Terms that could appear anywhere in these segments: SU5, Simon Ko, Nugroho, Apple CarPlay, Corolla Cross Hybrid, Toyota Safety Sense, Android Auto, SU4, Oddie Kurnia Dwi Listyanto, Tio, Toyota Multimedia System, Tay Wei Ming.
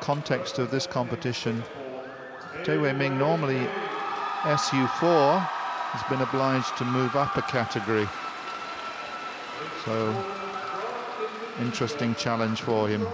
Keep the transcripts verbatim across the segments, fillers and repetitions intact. context of this competition, Tay Wei Ming, normally S U four, has been obliged to move up a category. So, interesting challenge for him.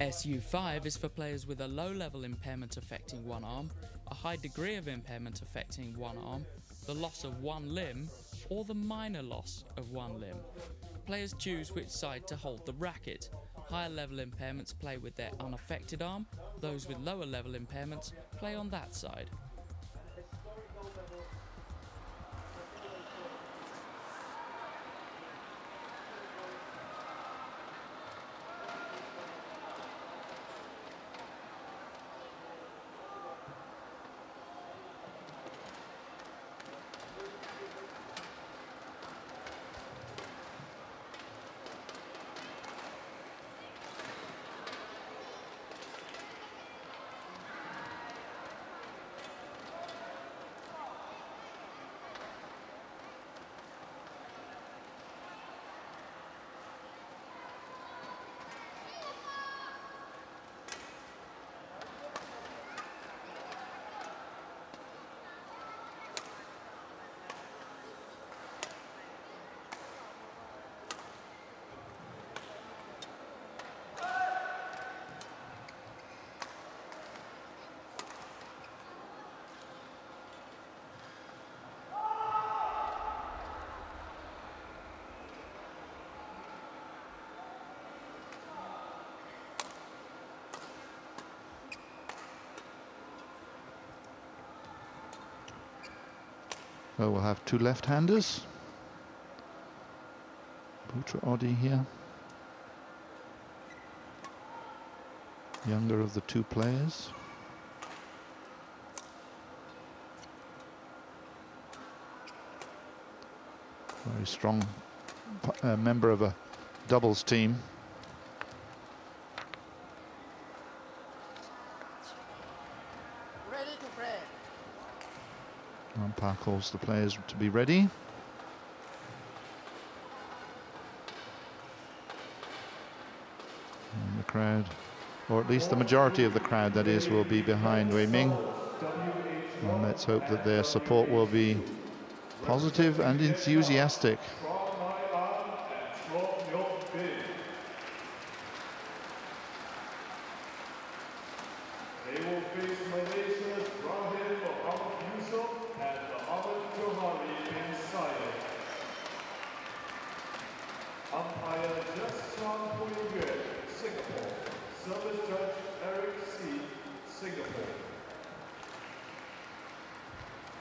S U five is for players with a low level impairment affecting one arm, a high degree of impairment affecting one arm, the loss of one limb, or the minor loss of one limb. Players choose which side to hold the racket. Higher level impairments play with their unaffected arm, those with lower level impairments play on that side. So we'll have two left-handers. Putra Oddie here. Younger of the two players. Very strong uh, member of a doubles team. Umpire calls the players to be ready. And the crowd, or at least the majority of the crowd, that is, will be behind Wei Ming. And let's hope that their support will be positive and enthusiastic.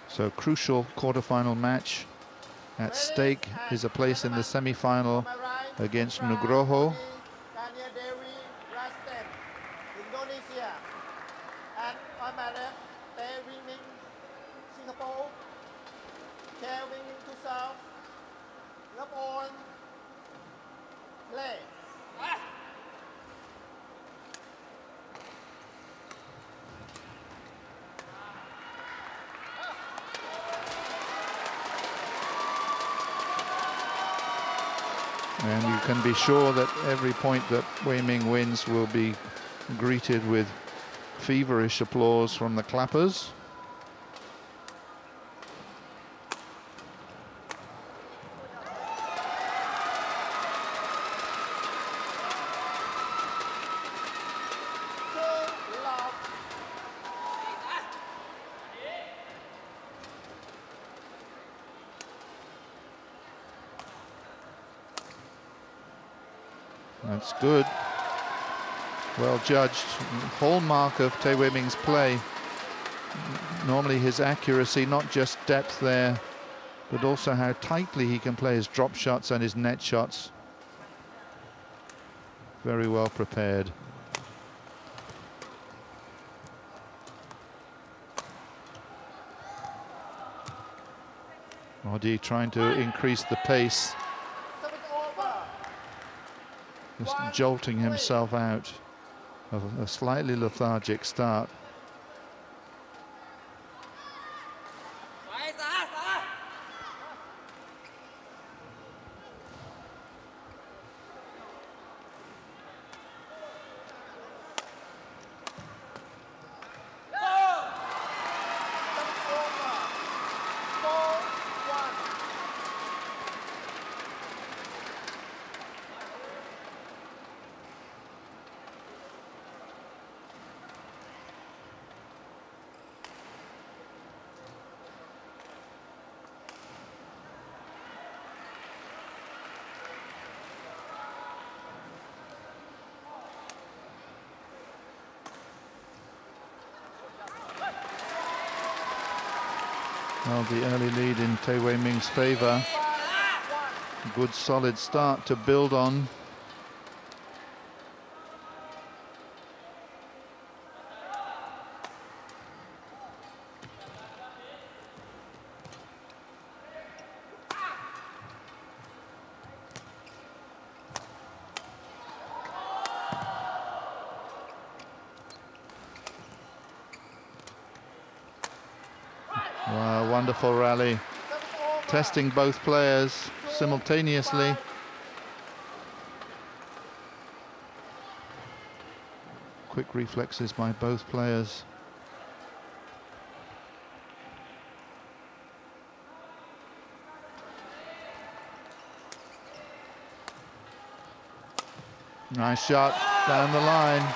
So crucial quarterfinal match. At stake is a place in the semi-final against Nugroho. Indonesia. And on my left, Tay Wei Ming, Singapore. Tay Wei Ming to serve. Love on. Play. And you can be sure that every point that Wei Ming wins will be greeted with feverish applause from the clappers. That's good. Well judged. Hallmark of Tay Wei Ming's play. Normally his accuracy, not just depth there, but also how tightly he can play his drop shots and his net shots. Very well prepared. Oddie trying to increase the pace. Just jolting himself out of a slightly lethargic start. Well, the early lead in Tay Wei Ming's favour. Good solid start to build on. Wow, wonderful rally. Testing both players simultaneously. Quick reflexes by both players. Nice shot down the line.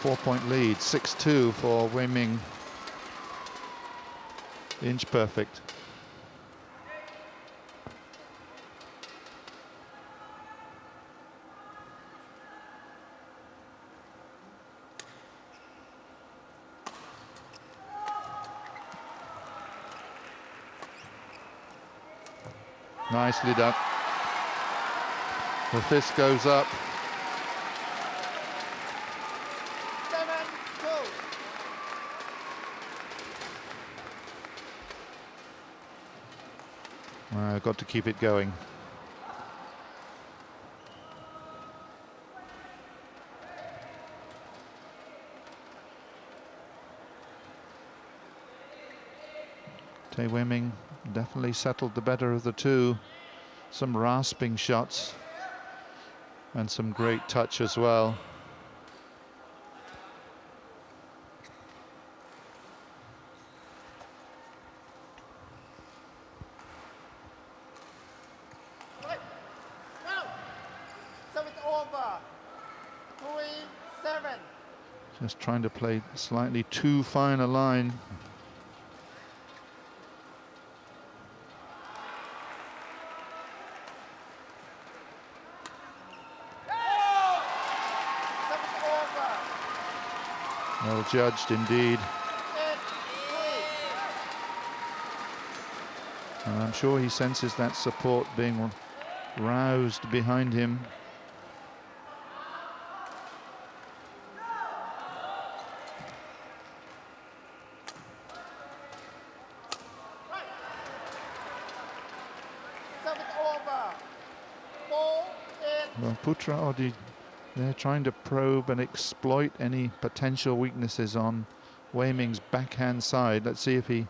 Four-point lead, six two for Wei Ming. Inch perfect. Nicely done. The fist goes up. Uh, got to keep it going. Tay Wei Ming definitely settled the better of the two. Some rasping shots and some great touch as well. Just trying to play slightly too fine a line. Well judged indeed. And I'm sure he senses that support being roused behind him. Well, Putra Oddie, they're trying to probe and exploit any potential weaknesses on Wei Ming's backhand side. Let's see if he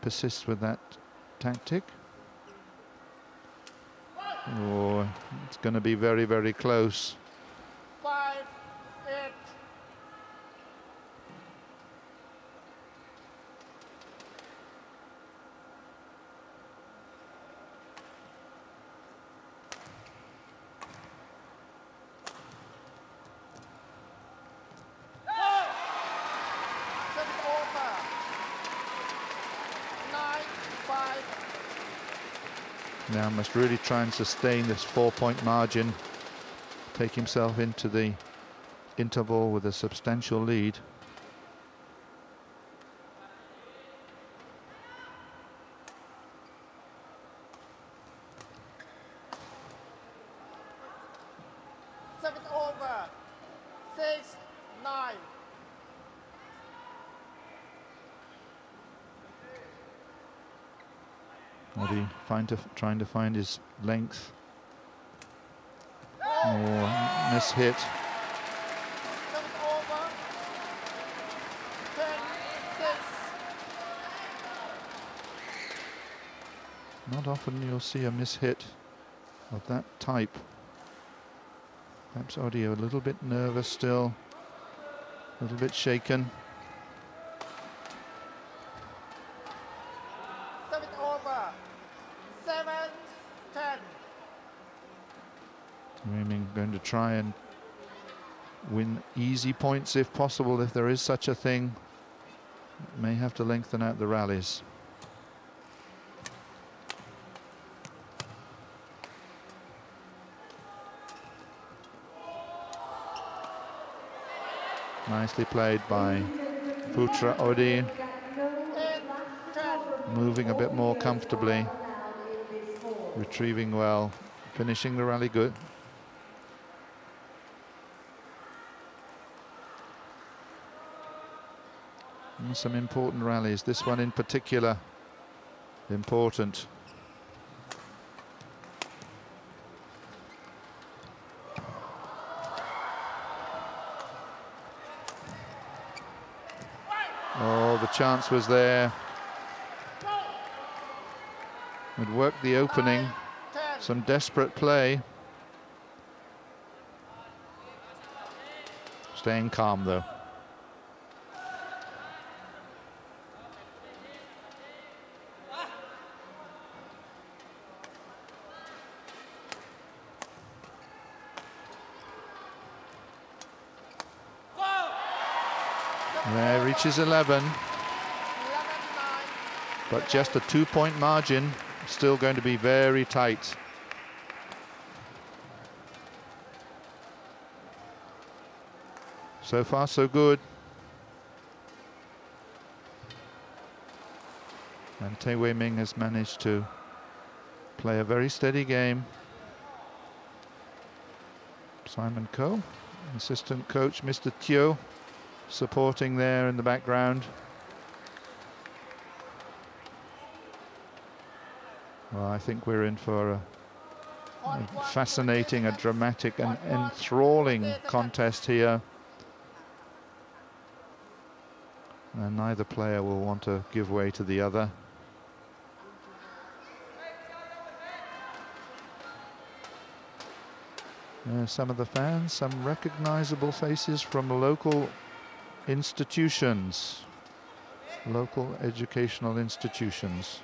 persists with that tactic. Oh, it's going to be very, very close. Five, eight. Now must really try and sustain this four-point margin, take himself into the interval with a substantial lead. Seven over, six, nine. Oddie find to, trying to find his length. Oh, miss hit. Not often you'll see a miss hit of that type. Perhaps Oddie a little bit nervous still, a little bit shaken. Going to try and win easy points if possible, if there is such a thing. May have to lengthen out the rallies. Nicely played by Putra Oddie, moving a bit more comfortably, retrieving well, finishing the rally good. Some important rallies, this one in particular important. Oh, the chance was there. Would work the opening, some desperate play. Staying calm though. There, reaches eleven, but just a two-point margin, still going to be very tight. So far, so good. And Tay Wei Ming has managed to play a very steady game. Simon Ko, assistant coach, Mister Tio, supporting there in the background. Well, I think we're in for a, a fascinating, a dramatic and enthralling contest here. And neither player will want to give way to the other. There are some of the fans, some recognizable faces from local institutions, local educational institutions.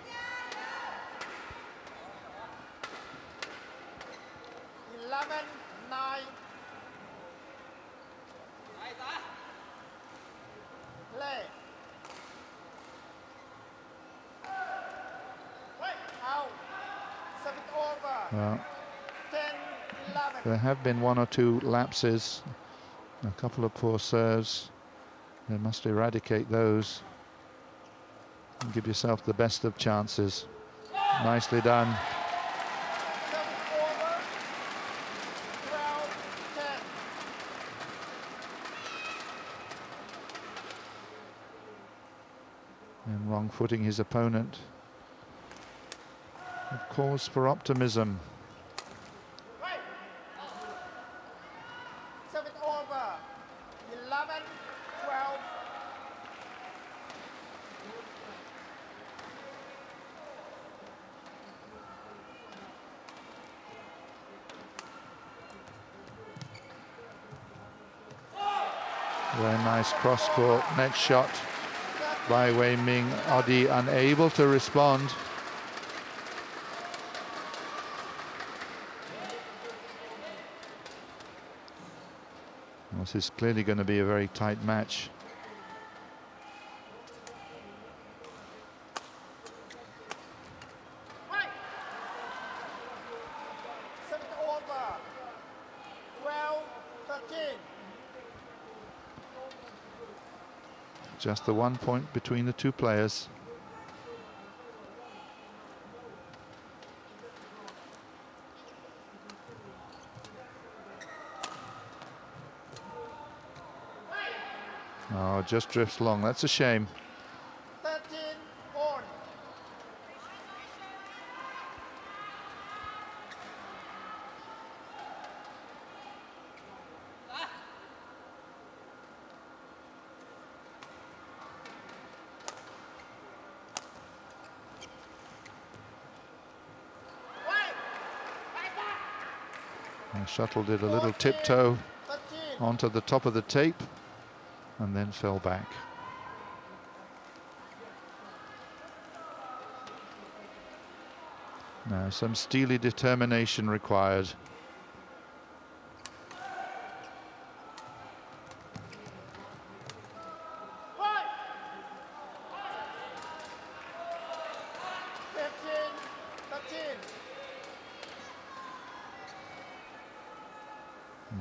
eleven nine. Play. Out. Seven over. Well, ten eleven. There have been one or two lapses, a couple of poor serves. They must eradicate those and give yourself the best of chances. Yeah. Nicely done. And wrong footing his opponent. Of cause for optimism. Very nice cross-court net shot by Wei Ming. Oddie unable to respond. This is clearly going to be a very tight match. Just the one point between the two players. Oh, just drifts long. That's a shame. thirteen on. and shuttled it a little tiptoe onto the top of the tape and then fell back. Now some steely determination required.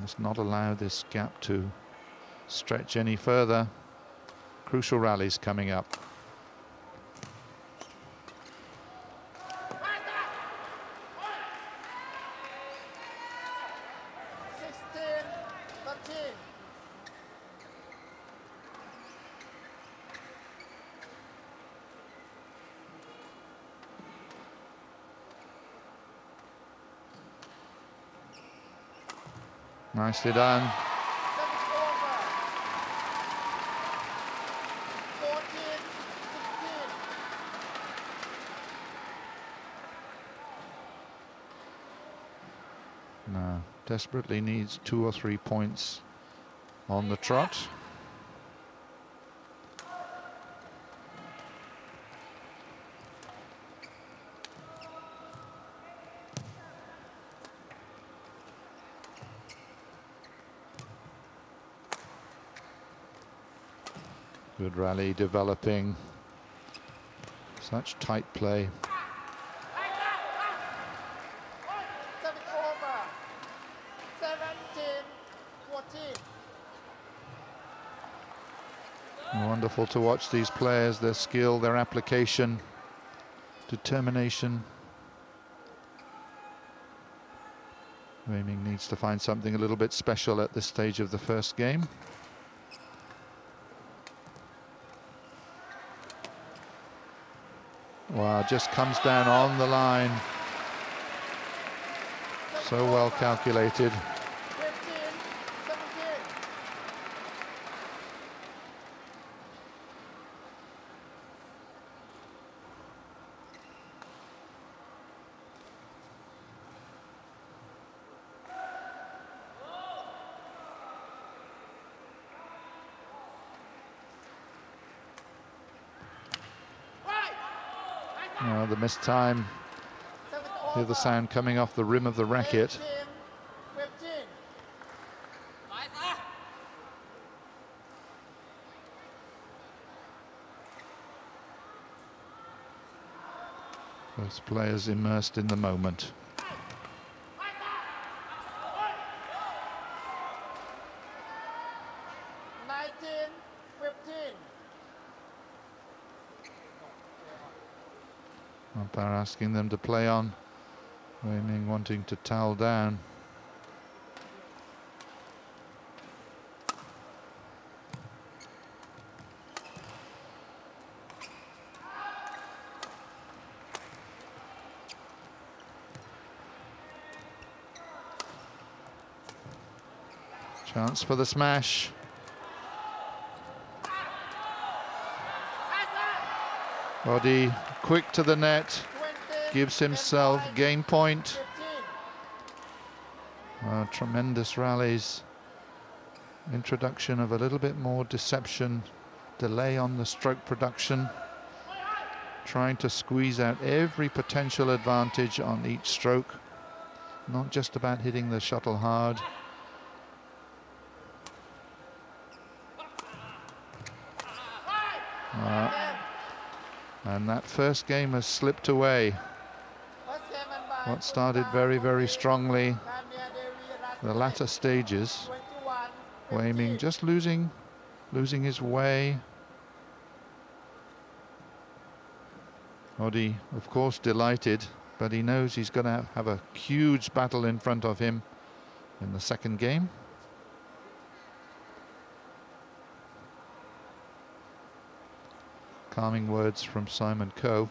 Must not allow this gap to stretch any further. Crucial rallies coming up. Nicely done. Now, desperately needs two or three points on the trot. Good rally developing. Such tight play. Seven over. seventeen, fourteen. Wonderful to watch these players, their skill, their application, determination. Wei Ming needs to find something a little bit special at this stage of the first game. Wow, just comes down on the line. So well calculated. Well, the missed time. Hear the sound coming off the rim of the racket. Both players immersed in the moment. Umpire asking them to play on. Wei Ming wanting to towel down. Chance for the smash. Oddie quick to the net, gives himself game point. Uh, tremendous rallies. Introduction of a little bit more deception, delay on the stroke production. Trying to squeeze out every potential advantage on each stroke. Not just about hitting the shuttle hard. Uh, And that first game has slipped away. What started very, very strongly, the latter stages. Wei Ming just losing, losing his way. Oddie, of course, delighted, but he knows he's going to have a huge battle in front of him in the second game. Calming words from Simon Ko.